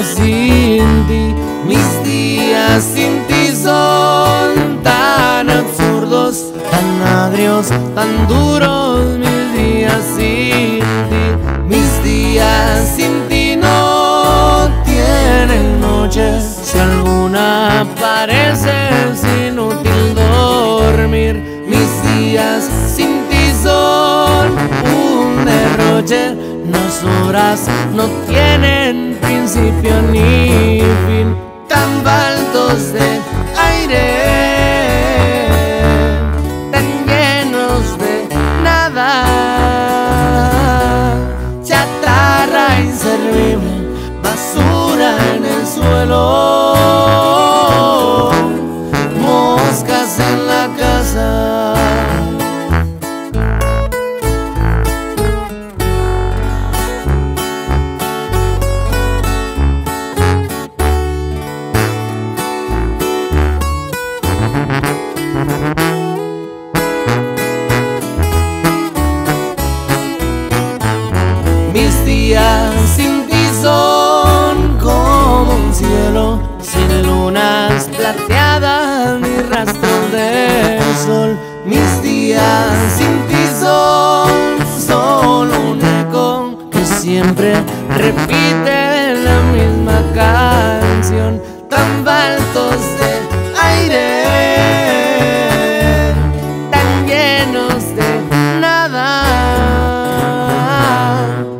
días sin ti, mis días sin ti son tan absurdos, tan agrios, tan duros. Mis días sin ti, mis días sin ti no tienen noches. Si alguna parece es inútil dormir. Mis días sin ti son un derroche. Las horas no tienen principio ni fin, tan faltos de aire, tan llenos de nada, chatarra inservible, basura en el suelo, moscas en la casa. Mis días sin ti son como un cielo sin lunas plateadas ni rastros del sol. Mis días sin ti son solo un eco que siempre repite la misma canción, tan faltos de aire, tan llenos de nada,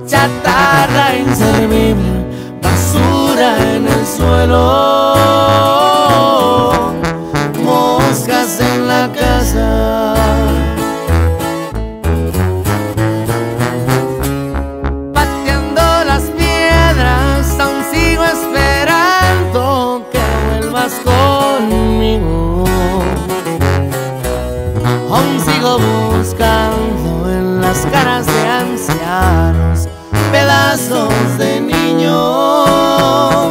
chatarra inservible, basura en el suelo, moscas en la casa. Pateando las piedras aún sigo esperando que vuelvas conmigo, aún sigo buscando en las caras de ancianos pedazos de niños,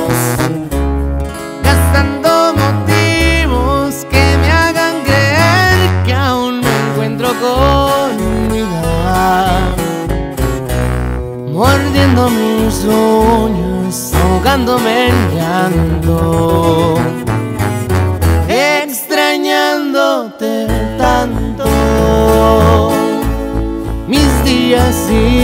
gastando motivos que me hagan creer que aún me encuentro con mi edad, mordiendo mis uñas, ahogándome en llanto, extrañándote tanto. Mis días sin ti